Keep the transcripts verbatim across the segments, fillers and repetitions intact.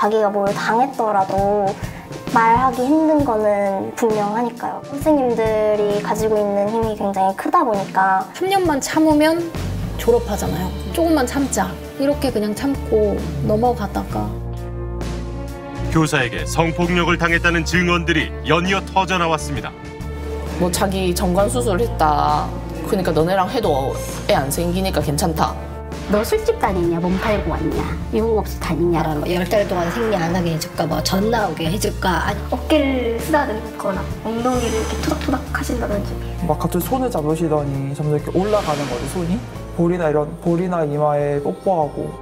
자기가 뭘 당했더라도 말하기 힘든 거는 분명하니까요. 선생님들이 가지고 있는 힘이 굉장히 크다 보니까 삼 년만 참으면 졸업하잖아요. 조금만 참자 이렇게 그냥 참고 넘어가다가 교사에게 성폭력을 당했다는 증언들이 연이어 터져나왔습니다. 뭐 자기 정관수술 했다. 그러니까 너네랑 해도 애 안 생기니까 괜찮다. 너 술집 다니냐, 몸 팔고 왔냐, 유흥 없이 다니냐라는 거. 열 달 동안 생리 안 하게 해줄까, 뭐 전 나오게 해줄까, 아니, 어깨를 쓰다듬거나 엉덩이를 이렇게 토닥토닥 하신다든지. 막 갑자기 손을 잡으시더니 점점 이렇게 올라가는 거죠, 손이. 볼이나 이런 볼이나 이마에 뽀뽀하고.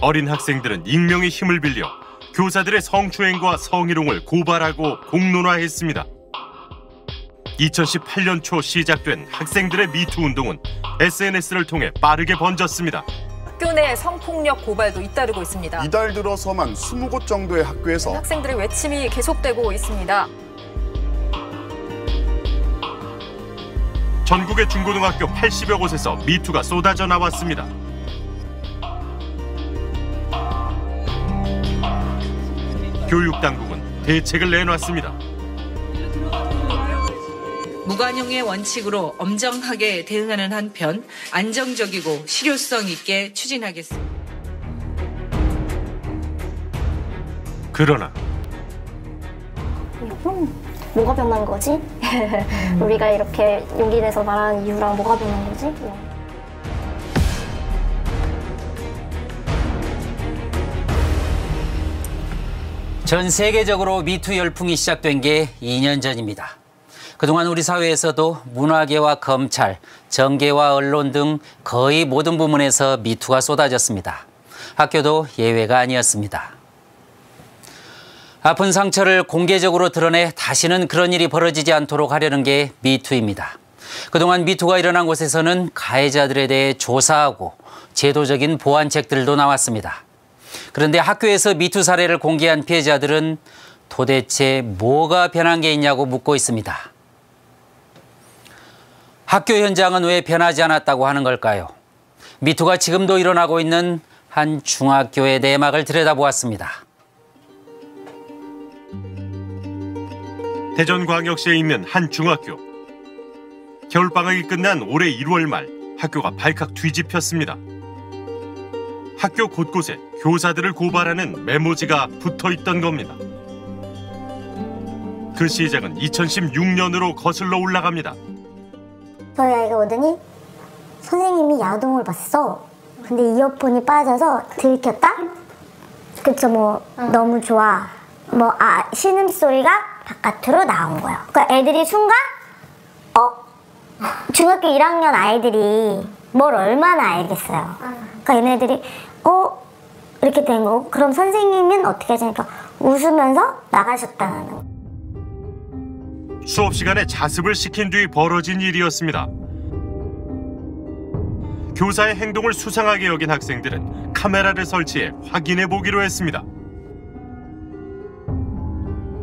어린 학생들은 익명의 힘을 빌려 교사들의 성추행과 성희롱을 고발하고 공론화했습니다. 이천십팔 년 초 시작된 학생들의 미투 운동은 에스엔에스를 통해 빠르게 번졌습니다. 학교 내 성폭력 고발도 잇따르고 있습니다. 이달 들어서만 이십 곳 정도의 학교에서 학생들의 외침이 계속되고 있습니다. 전국의 중고등학교 팔십여 곳에서 미투가 쏟아져 나왔습니다. 교육당국은 대책을 내놨습니다. 무관용의 원칙으로 엄정하게 대응하는 한편 안정적이고 실효성 있게 추진하겠습니다. 그러나 음, 뭐가 변한 거지? 우리가 이렇게 용기 내서 말하는 이유랑 뭐가 변한 거지? 전 세계적으로 미투 열풍이 시작된 게 이 년 전입니다. 그동안 우리 사회에서도 문화계와 검찰, 정계와 언론 등 거의 모든 부문에서 미투가 쏟아졌습니다. 학교도 예외가 아니었습니다. 아픈 상처를 공개적으로 드러내 다시는 그런 일이 벌어지지 않도록 하려는 게 미투입니다. 그동안 미투가 일어난 곳에서는 가해자들에 대해 조사하고 제도적인 보완책들도 나왔습니다. 그런데 학교에서 미투 사례를 공개한 피해자들은 도대체 뭐가 변한 게 있냐고 묻고 있습니다. 학교 현장은 왜 변하지 않았다고 하는 걸까요? 미투가 지금도 일어나고 있는 한 중학교의 내막을 들여다보았습니다. 대전광역시에 있는 한 중학교. 겨울방학이 끝난 올해 일월 말 학교가 발칵 뒤집혔습니다. 학교 곳곳에 교사들을 고발하는 메모지가 붙어있던 겁니다. 그 시작은 이천십육 년으로 거슬러 올라갑니다. 저희 아이가 오더니 선생님이 야동을 봤어. 근데 이어폰이 빠져서 들켰다? 그쵸, 뭐 응. 너무 좋아. 뭐 아, 신음소리가 바깥으로 나온 거야. 그러니까 애들이 순간 어? 중학교 일 학년 아이들이 뭘 얼마나 알겠어요. 그러니까 얘네들이 어? 이렇게 된 거고 그럼 선생님은 어떻게 하시니까 웃으면서 나가셨다는 거. 수업 시간에 자습을 시킨 뒤 벌어진 일이었습니다. 교사의 행동을 수상하게 여긴 학생들은 카메라를 설치해 확인해 보기로 했습니다.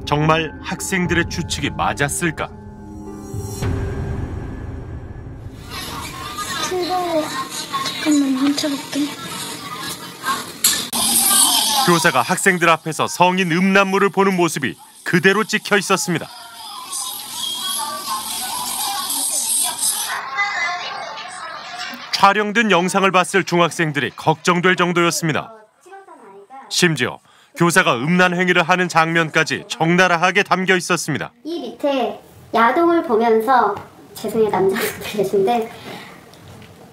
정말 학생들의 추측이 맞았을까? 즐거워. 잠깐만 훔쳐볼게. 교사가 학생들 앞에서 성인 음란물을 보는 모습이 그대로 찍혀 있었습니다. 촬영된 영상을 봤을 중학생들이 걱정될 정도였습니다. 심지어 교사가 음란 행위를 하는 장면까지 적나라하게 담겨 있었습니다. 이 밑에 야동을 보면서 죄송해요 남자분들 계신데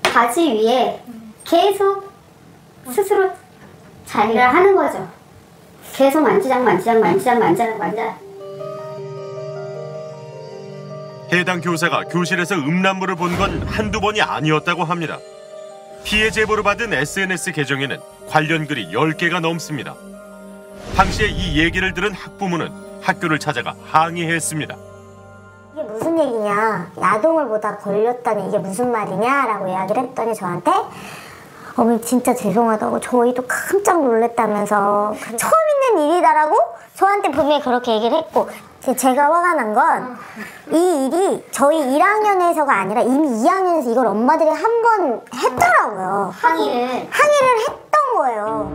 바지 위에 계속 스스로 자기를 하는 거죠. 계속 만지작 만지작 만지작 만지작 만지작. 해당 교사가 교실에서 음란물을 본 건 한두 번이 아니었다고 합니다. 피해 제보를 받은 에스엔에스 계정에는 관련 글이 열 개가 넘습니다. 당시에 이 얘기를 들은 학부모는 학교를 찾아가 항의했습니다. 이게 무슨 얘기냐, 야동을 보다 걸렸다니 이게 무슨 말이냐라고 이야기를 했더니 저한테 어머니 진짜 죄송하다고 저희도 깜짝 놀랐다면서 처음 있는 일이다라고 저한테 분명히 그렇게 얘기를 했고 제가 화가 난 건 이 일이 저희 일 학년에서가 아니라 이미 이 학년에서 이걸 엄마들이 한 번 했더라고요. 항의를. 항의를 했던 거예요.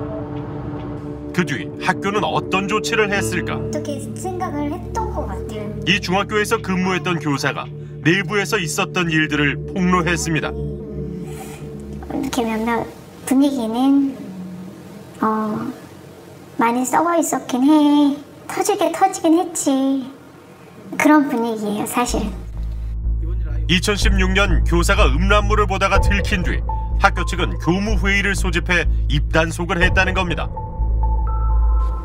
그 뒤 학교는 어떤 조치를 했을까? 어떻게 생각을 했던 것 같아요. 이 중학교에서 근무했던 교사가 내부에서 있었던 일들을 폭로했습니다. 이렇게 면면 분위기는 어 많이 썩어 있었긴 해. 터지게 터지긴 했지. 그런 분위기예요, 사실은. 이천십육 년 교사가 음란물을 보다가 들킨 뒤 학교 측은 교무회의를 소집해 입단속을 했다는 겁니다.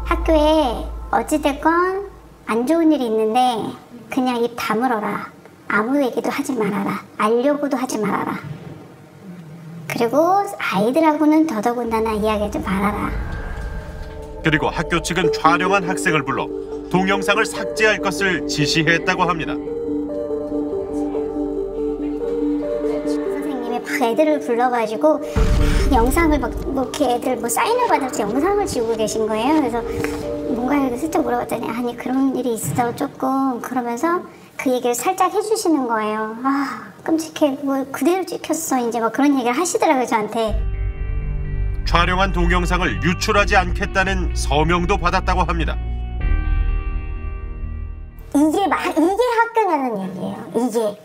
학교에 어찌됐건 안 좋은 일이 있는데 그냥 입 다물어라. 아무 얘기도 하지 말아라. 알려고도 하지 말아라. 그리고 아이들하고는 더더군다나 이야기하지 말아라. 그리고 학교 측은 촬영한 학생을 불러 동영상을 삭제할 것을 지시했다고 합니다. 선생님이 막 애들을 불러가지고 영상을 막 이렇게 애들 뭐 사인을 받아서 영상을 지우고 계신 거예요. 그래서 뭔가 이렇게 슬쩍 물어봤더니 아니 그런 일이 있어 조금 그러면서 그 얘기를 살짝 해주시는 거예요. 아 끔찍해. 뭐 그대로 찍혔어. 이제 막 그런 얘기를 하시더라고요 저한테. 촬영한 동영상을 유출하지 않겠다는 서명도 받았다고 합니다. 이게 막 이게 학교냐는 얘기예요. 이게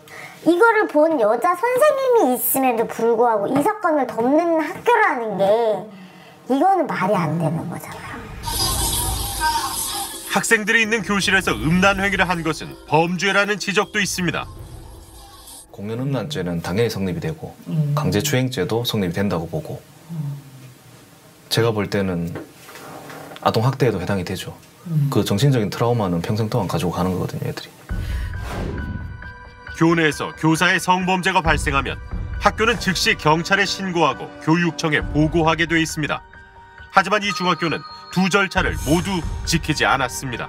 이거를 본 여자 선생님이 있음에도 불구하고 이 사건을 덮는 학교라는 게 이거는 말이 안 되는 거잖아요. 학생들이 있는 교실에서 음란 행위를 한 것은 범죄라는 지적도 있습니다. 공연 음란죄는 당연히 성립이 되고 음. 강제추행죄도 성립이 된다고 보고 음. 제가 볼 때는 아동학대에도 해당이 되죠. 음. 그 정신적인 트라우마는 평생 동안 가지고 가는 거거든요, 애들이. 교내에서 교사의 성범죄가 발생하면 학교는 즉시 경찰에 신고하고 교육청에 보고하게 돼 있습니다. 하지만 이 중학교는 두 절차를 모두 지키지 않았습니다.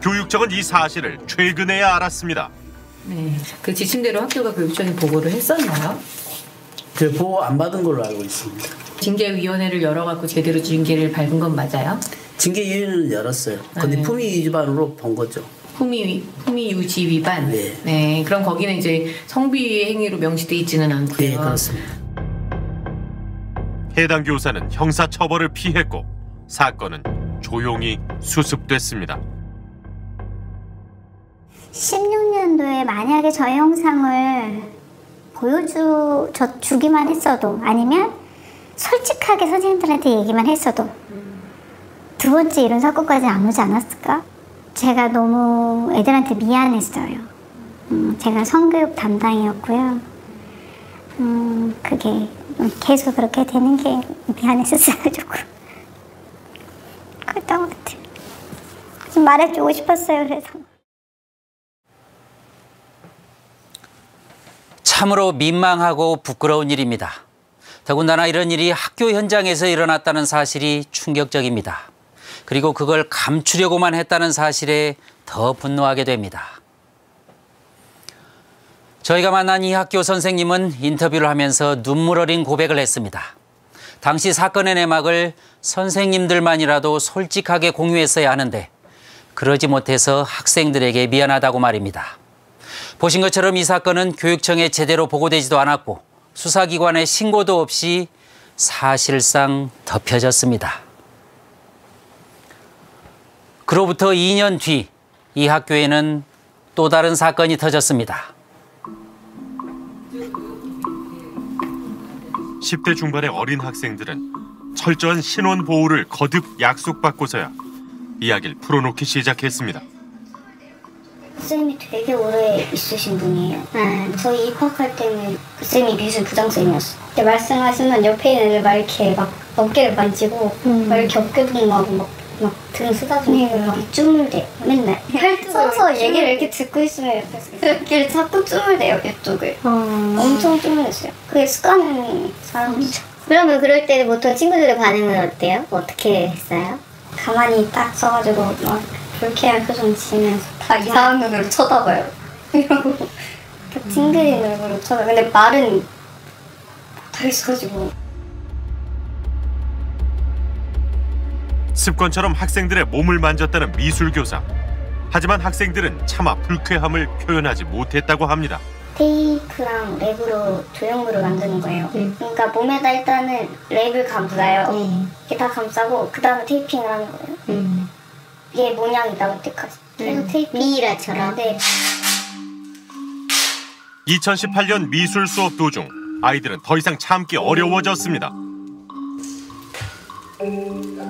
교육청은 이 사실을 최근에야 알았습니다. 네, 그 지침대로 학교가 교육청에 보고를 했었나요? 그 보고 안 받은 걸로 알고 있습니다. 징계위원회를 열어갖고 제대로 징계를 밟은 건 맞아요? 징계위원회는 열었어요. 근데 네. 품위 위반으로 본 거죠. 품위, 품위 유지 위반? 네. 네. 그럼 거기는 이제 성비 행위로 명시돼 있지는 않고요. 네, 그렇습니다. 해당 교사는 형사처벌을 피했고 사건은 조용히 수습됐습니다. 십육 년도에 만약에 저 영상을 보여주기만 했어도 아니면 솔직하게 선생님들한테 얘기만 했어도 두 번째 이런 사건까지 안 오지 않았을까? 제가 너무 애들한테 미안했어요. 음, 제가 성교육 담당이었고요. 음, 그게 계속 그렇게 되는 게 미안했었어요, 조금. 그랬던 것 같아요. 좀 말해주고 싶었어요, 그래서. 참으로 민망하고 부끄러운 일입니다. 더군다나 이런 일이 학교 현장에서 일어났다는 사실이 충격적입니다. 그리고 그걸 감추려고만 했다는 사실에 더 분노하게 됩니다. 저희가 만난 이 학교 선생님은 인터뷰를 하면서 눈물 어린 고백을 했습니다. 당시 사건의 내막을 선생님들만이라도 솔직하게 공유했어야 하는데 그러지 못해서 학생들에게 미안하다고 말입니다. 보신 것처럼 이 사건은 교육청에 제대로 보고되지도 않았고 수사기관에 신고도 없이 사실상 덮여졌습니다. 그로부터 이 년 뒤 이 학교에는 또 다른 사건이 터졌습니다. 십 대 중반의 어린 학생들은 철저한 신원 보호를 거듭 약속받고서야 이야기를 풀어놓기 시작했습니다. 선생님이 되게 오래 있으신 분이에요. 아, 저희 입학할 때는 그 쌤이 미술 부장쌤이었어. 근데 말씀하시면 옆에 있는 애들 막 이렇게 막 어깨를 만지고 음. 막 이렇게 어깨 동무하고 막 막 등 쓰다듬고 막 쭈물대. 맨날 펼쳐서 얘기를 이렇게 듣고 있으면 옆에서 이렇게 자꾸 쭈물대요. 이쪽을 음. 엄청 쭈물댔어요. 그게 습관이 사람이죠. 그러면 그럴 때 보통 친구들의 반응은 어때요? 어떻게 했어요? 가만히 딱 서가지고 막 불쾌한 표정 지으면서 다 이상한 눈으로 쳐다봐요. 이러고 다 찡그린 얼굴로 쳐다봐요. 근데 말은 다 있어가지고. 습관처럼 학생들의 몸을 만졌다는 미술교사. 하지만 학생들은 차마 불쾌함을 표현하지 못했다고 합니다. 테이크랑 랩으로 조형물을 만드는 거예요. 네. 그러니까 몸에다 일단은 랩을 감싸요. 네. 이렇게 다 감싸고 그 다음에 테이핑을 하는 거예요. 음. 얘 모양이다 그때까지. 음. 테이핑. 미이라처럼. 네. 이천십팔 년 미술 수업 도중 아이들은 더 이상 참기 어려워졌습니다.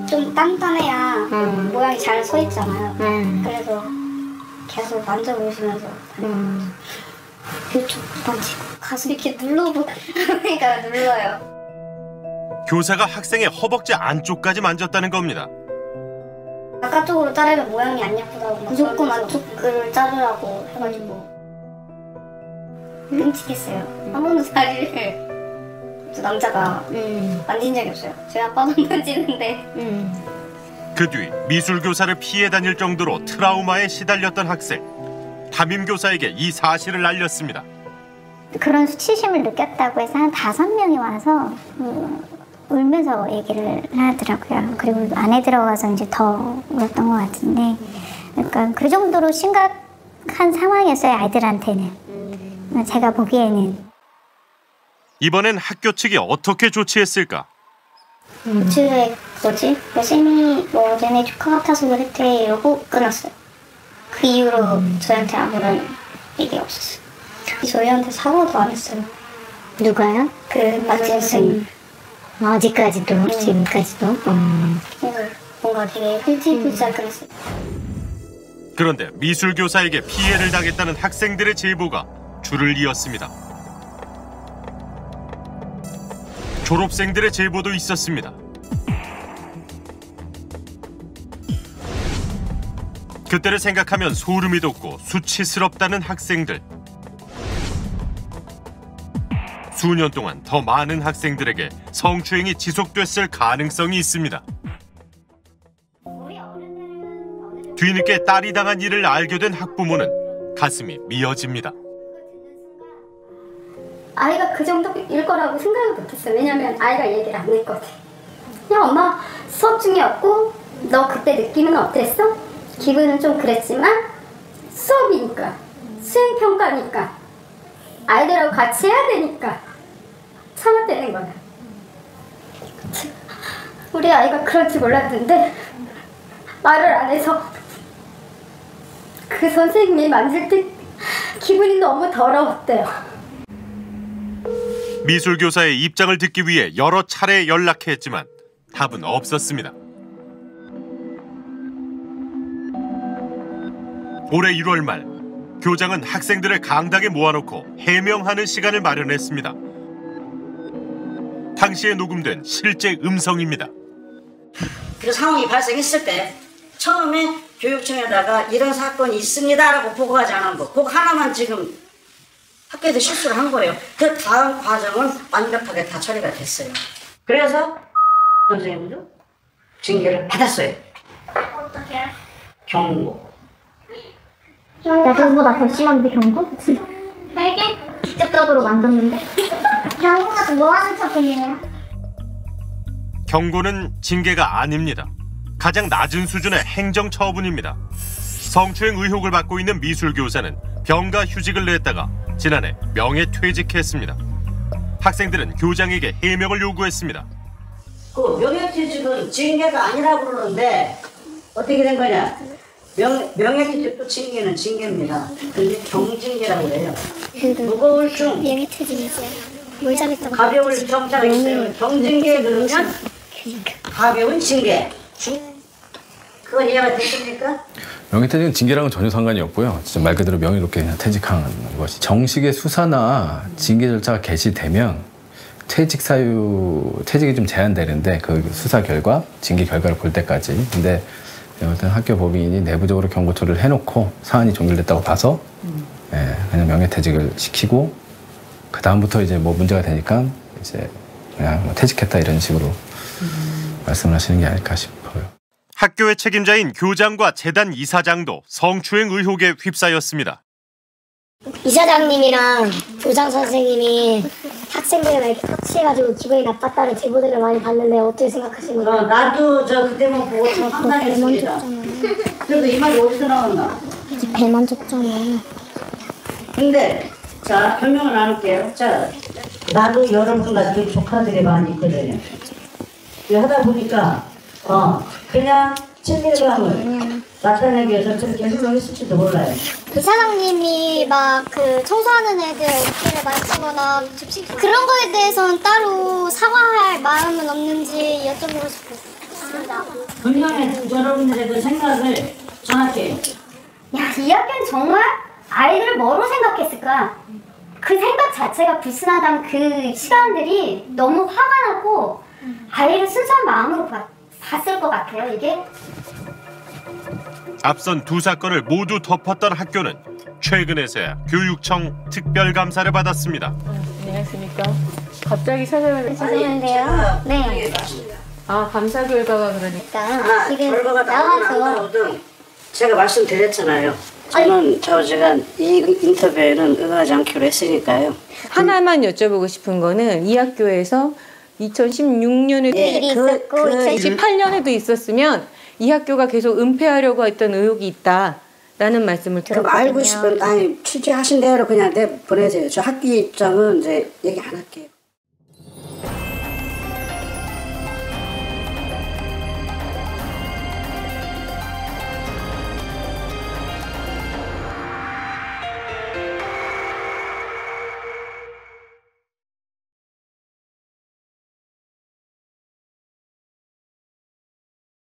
좀 단단해야 음. 모양이 잘 서 있잖아요. 음. 그래서 계속 만져보시면서 음. 이쪽 만지고 가서 이렇게 눌러보고 그러니까 눌러요. 교사가 학생의 허벅지 안쪽까지 만졌다는 겁니다. 바깥쪽으로 자르면 모양이 안 예쁘다고 무조건 안쪽을 자르라고 해가지고 끔찍했어요. 음. 한 번도 자리를 저 남자가 음. 만진 적이 없어요. 저희 아빠도 만지는데. 음. 그 뒤 미술 교사를 피해 다닐 정도로 트라우마에 시달렸던 학생. 담임 교사에게 이 사실을 알렸습니다. 그런 수치심을 느꼈다고 해서 한 다섯 명이 와서 음, 울면서 얘기를 하더라고요. 그리고 안에 들어가서 이제 더 울었던 것 같은데, 그러니까 그 정도로 심각한 상황이었어요 아이들한테는. 제가 보기에는. 이번엔 학교 측이 어떻게 조치했을까? 음. 그 뭐지? 열심히 뭐 얘네 조카 같아서 그랬대 이러고 끊었어요. 그 이후로 음. 저희한테 아무런 얘기 없었어요. 저희한테 사과도 안 했어요. 누가요? 그 마틴 선생님. 어제까지도? 음. 지금까지도? 음. 뭔가 되게 흐지부지하게 그랬어요. 그런데 미술교사에게 피해를 당했다는 학생들의 제보가 줄을 이었습니다. 졸업생들의 제보도 있었습니다. 그때를 생각하면 소름이 돋고 수치스럽다는 학생들. 수년 동안 더 많은 학생들에게 성추행이 지속됐을 가능성이 있습니다. 뒤늦게 딸이 당한 일을 알게 된 학부모는 가슴이 미어집니다. 아이가 그 정도일 거라고 생각을 못했어요. 왜냐면 아이가 얘기를 안 했거든. 그냥 엄마 수업 중이었고 너 그때 느낌은 어땠어? 기분은 좀 그랬지만 수업이니까, 수행평가니까, 아이들하고 같이 해야 되니까 참아대는 거야. 우리 아이가 그럴 줄 몰랐는데 말을 안 해서 그 선생님이 만질 때 기분이 너무 더러웠대요. 미술교사의 입장을 듣기 위해 여러 차례 연락했지만 답은 없었습니다. 올해 일월 말, 교장은 학생들을 강당에 모아놓고 해명하는 시간을 마련했습니다. 당시에 녹음된 실제 음성입니다. 그런 상황이 발생했을 때 처음에 교육청에다가 이런 사건이 있습니다라고 보고하지 않았고 그거 하나만 지금 학교에서 실수를 한 거예요. 그 다음 과정은 완벽하게 다 처리가 됐어요. 그래서 선생님도 징계를 받았어요. 어떻게? 경고. 나 그거보다 더 심한데 경고? 되게 직접적으로 만졌는데 경고가 뭐 하는 척이에요? 경고는 징계가 아닙니다. 가장 낮은 수준의 행정처분입니다. 성추행 의혹을 받고 있는 미술교사는 병가 휴직을 냈다가 지난해 명예퇴직했습니다. 학생들은 교장에게 해명을 요구했습니다. 그 명예퇴직은 징계가 아니라고 그러는데 어떻게 된 거냐? 명, 명예퇴직도 징계는 징계입니다. 근데 경징계라고 해요. 무거울 중 가벼울 정자가 있어요. 경징계에 넣으면 가벼운 징계. 그건 이해가 되십니까? 명예퇴직은 징계랑은 전혀 상관이 없고요. 진짜 말 그대로 명예롭게 퇴직하는 것이. 정식의 수사나 징계 절차가 개시되면 퇴직 사유, 퇴직이 좀 제한되는데 그 수사 결과, 징계 결과를 볼 때까지. 근데 일단 학교 법인이 내부적으로 경고 처리를 해놓고 사안이 종결됐다고 봐서 음. 예, 그냥 명예퇴직을 시키고 그 다음부터 이제 뭐 문제가 되니까 이제 그냥 뭐 퇴직했다 이런 식으로 음. 말씀을 하시는 게 아닐까 싶어요. 학교의 책임자인 교장과 재단 이사장도 성추행 의혹에 휩싸였습니다. 이사장님이랑 교장 선생님이 학생들을 이렇게 터치해가지고 기분이 나빴다는 제보들을 많이 봤는데 어떻게 생각하시는 거예요? 나도 저 그때만 보고 참 황당했습니다. 그래도 이 말이 어디서 나왔나? 배만 줬잖아요. 근데 자, 변명을 나눌게요. 자, 나도 여러분과 그 조카들이 많이 있거든요. 하다 보니까 어 그냥 친밀감을 나타내기 위해서 그렇게 행동했을지도 몰라요. 그 사장님이 막 그 청소하는 애들 어깨를 만지거나 접시 그런 거에 대해서는 따로 사과할 마음은 없는지 여쭤보고 싶었습니다. 분명히 여러분들의 그 생각을 정확해요. 야, 이 학교는 정말 아이들을 뭐로 생각했을까? 그 생각 자체가 불순하다는 그 시간들이 너무 화가 나고 아이를 순수한 마음으로 봐, 봤을 것 같아요, 이게. 앞선 두 사건을 모두 덮었던 학교는 최근에서야 교육청 특별감사를 받았습니다. 안녕하십니까. 갑자기 찾아뵙는 선생님인데요. 네. 아, 감사 결과가 그러니까. 아, 지금 결과가 나와서. 제가 말씀드렸잖아요. 저는 좌우지간 이 인터뷰에는 응하지 않기로 했으니까요. 하나만 여쭤보고 싶은 거는 이 학교에서 이천십육 년에도 예, 있었고 그, 그 이천십팔 년에도 있었으면 이 학교가 계속 은폐하려고 했던 의혹이 있다라는 말씀을 들었거든요. 그럼 알고 싶은, 아니 취재하신 대로 그냥 내 보내세요. 저 학교 입장은 이제 얘기 안 할게요.